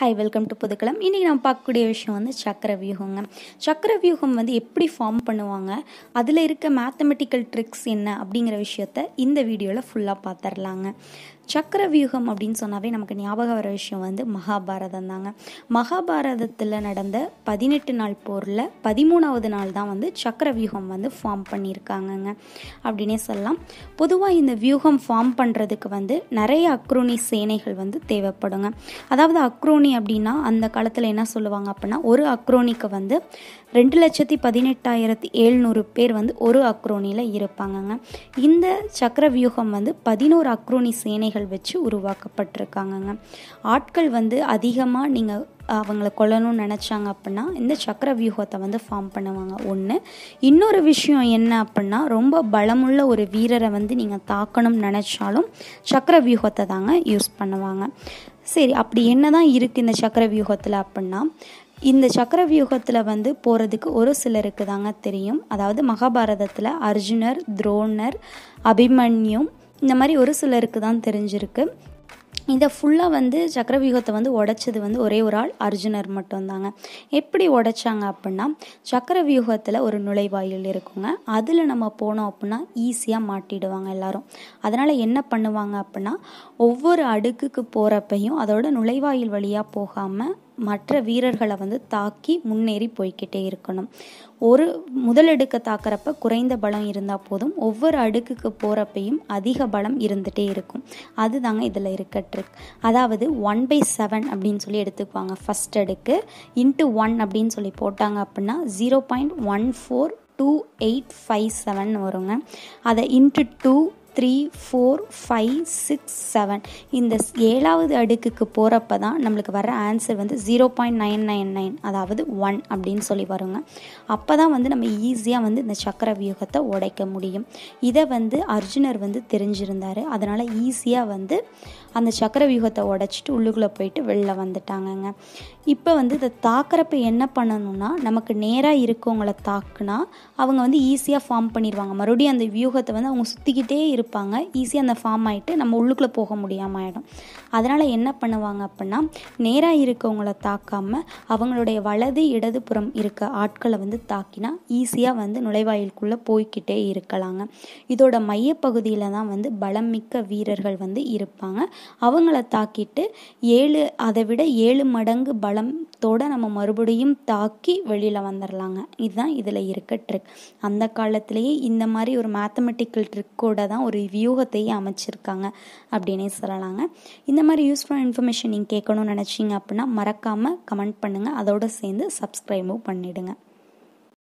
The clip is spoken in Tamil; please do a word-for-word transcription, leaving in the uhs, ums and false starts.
Hi, welcome to Pudakalam. Ini nam paakkudiya vishayam vandu Chakravyugam. Chakravyugam vandu eppadi form பண்ணுவாங்க அதுல இருக்க mathematical tricks என்ன அப்படிங்கற விஷயத்தை இந்த வீடியோல ஃபுல்லா பாத்துறலாங்க. சக்கரவியூகம் அப்படினு சொன்னாவே நமக்கு ஞாபகம் வர விஷயம் வந்து மகாபாரதம் தாங்க. மகாபாரதத்துல நடந்த பதினெட்டு நாள் போர்ல பதிமூன்றாவது நாள் தான் வந்து சக்கரவியூகம் வந்து ஃபார்ம் பண்ணிருக்காங்கங்க அப்படினே சொல்லலாம். பொதுவா இந்த வியூகம் ஃபார்ம் பண்றதுக்கு வந்து நிறைய அக்ரோனி சேனைகள் வந்து தேவைப்படுங்க. அதாவது அக்ரோனி அப்படினா அந்த காலத்துல என்ன சொல்லுவாங்க அப்படினா ஒரு அக்ரோனிக்கு வந்து இரண்டு லட்சத்து பதினெட்டாயிரத்து எழுநூறு பேர் வந்து ஒரு அக்ரோனில இருப்பாங்கங்க. இந்த சக்கரவியூகம் வந்து பதினொரு அக்ரோனி சேனை வச்சு உருவாக்கப்பட்டிருக்காங்க. ஆட்கள் வந்து அதிகமா நீங்க அவங்களை கொல்லணும்னு நினைச்சாங்க அப்படின்னா இந்த சக்கரவியூகத்தை வந்து ஃபார்ம் பண்ணுவாங்க. ஒன்று இன்னொரு விஷயம் என்ன அப்படின்னா ரொம்ப பலமுள்ள ஒரு வீரரை வந்து நீங்கள் தாக்கணும்னு நினச்சாலும் சக்கரவியூகத்தை தாங்க யூஸ் பண்ணுவாங்க. சரி, அப்படி என்ன தான் இருக்குது இந்த சக்கரவியூகத்தில் அப்படின்னா இந்த சக்கரவியூகத்தில் வந்து போகிறதுக்கு ஒரு சிலருக்கு தாங்க தெரியும். அதாவது மகாபாரதத்தில் அர்ஜுனர், துரோணர், அபிமன்யு இந்த மாதிரி ஒரு சிலருக்கு தான் தெரிஞ்சிருக்கு. இந்த ஃபுல்லாக வந்து சக்கரவியூகத்தை வந்து உடைச்சது வந்து ஒரே ஒரு ஆள் அர்ஜுனர் மட்டும்தாங்க. எப்படி உடைச்சாங்க அப்படின்னா சக்கரவியூகத்தில் ஒரு நுழைவாயில் இருக்குங்க. அதில் நம்ம போனோம் அப்படின்னா ஈஸியாக மாட்டிடுவாங்க எல்லாரும். அதனால் என்ன பண்ணுவாங்க அப்படின்னா ஒவ்வொரு அடுக்குக்கு போகிறப்பையும் அதோட நுழைவாயில் வழியாக போகாமல் மற்ற வீரர்களை வந்து தாக்கி முன்னேறி போய்கிட்டே இருக்கணும். ஒரு முதலடுக்கை தாக்கிறப்ப குறைந்த பலம் இருந்தால் போதும், ஒவ்வொரு அடுக்குக்கு போகிறப்பையும் அதிக பலம் இருந்துகிட்டே இருக்கும். அதுதாங்க இதில் இருக்க ட்ரிக். அதாவது ஒன் பை செவன் அப்படின்னு சொல்லி எடுத்துக்குவாங்க. ஃபஸ்ட் அடுக்கு இன்ட்டு ஒன் அப்படின்னு சொல்லி போட்டாங்க அப்படின்னா zero point one four two eight five seven வருங்க. அதை into two three four five six seven இந்த ஏழாவது அடுக்குக்கு போகிறப்ப தான் நம்மளுக்கு வர ஆன்சர் வந்து zero point nine nine nine அதாவது ஒன் அப்படின்னு சொல்லி வருங்க. அப்போ தான் வந்து நம்ம ஈஸியாக வந்து இந்த சக்கரவியூகத்தை உடைக்க முடியும். இதை வந்து அர்ஜுனர் வந்து தெரிஞ்சிருந்தார். அதனால் ஈஸியாக வந்து அந்த சக்கரவியூகத்தை உடைச்சிட்டு உள்ளுக்குள்ளே போயிட்டு வெளில வந்துட்டாங்கங்க. இப்போ வந்து இதை தாக்கிறப்ப என்ன பண்ணணும்னா நமக்கு நேராக இருக்கவங்களை தாக்குனா அவங்க வந்து ஈஸியாக ஃபார்ம் பண்ணிடுவாங்க. மறுபடியும் அந்த வியூகத்தை வந்து அவங்க சுற்றிக்கிட்டே இருப்பாங்க. ஈஸியாக அந்த ஃபார்ம் ஆகிட்டு நம்ம உள்ளுக்குள்ளே போக முடியாமல் ஆகிடும். அதனால் என்ன பண்ணுவாங்க அப்படின்னா நேராக இருக்கவங்கள தாக்காமல் அவங்களுடைய வலது இடதுபுறம் இருக்க ஆட்களை வந்து தாக்கினா ஈஸியாக வந்து நுழைவாயிலுக்குள்ளே போய்கிட்டே இருக்கலாங்க. இதோட மையப்பகுதியில் தான் வந்து பலம் மிக்க வீரர்கள் வந்து இருப்பாங்க. அவங்கள தாக்கிட்டு ஏழு அதை விட ஏழு மடங்கு பலத்தோட நம்ம மறுபடியும் தாக்கி வெளியில் வந்துடலாங்க. இதுதான் இதில் இருக்க ட்ரிக். அந்த காலத்திலேயே இந்த மாதிரி ஒரு மேத்தமெட்டிக்கல் ட்ரிக்கோட தான் ஒரு வியூகத்தையே அமைச்சிருக்காங்க அப்படின்னே சொல்லலாங்க. இந்த மாதிரி யூஸ்ஃபுல் இன்ஃபர்மேஷன் நீங்கள் கேட்கணும்னு நினச்சிங்க அப்படின்னா மறக்காமல் கமெண்ட் பண்ணுங்கள். அதோடு சேர்ந்து சப்ஸ்கிரைபும் பண்ணிவிடுங்க.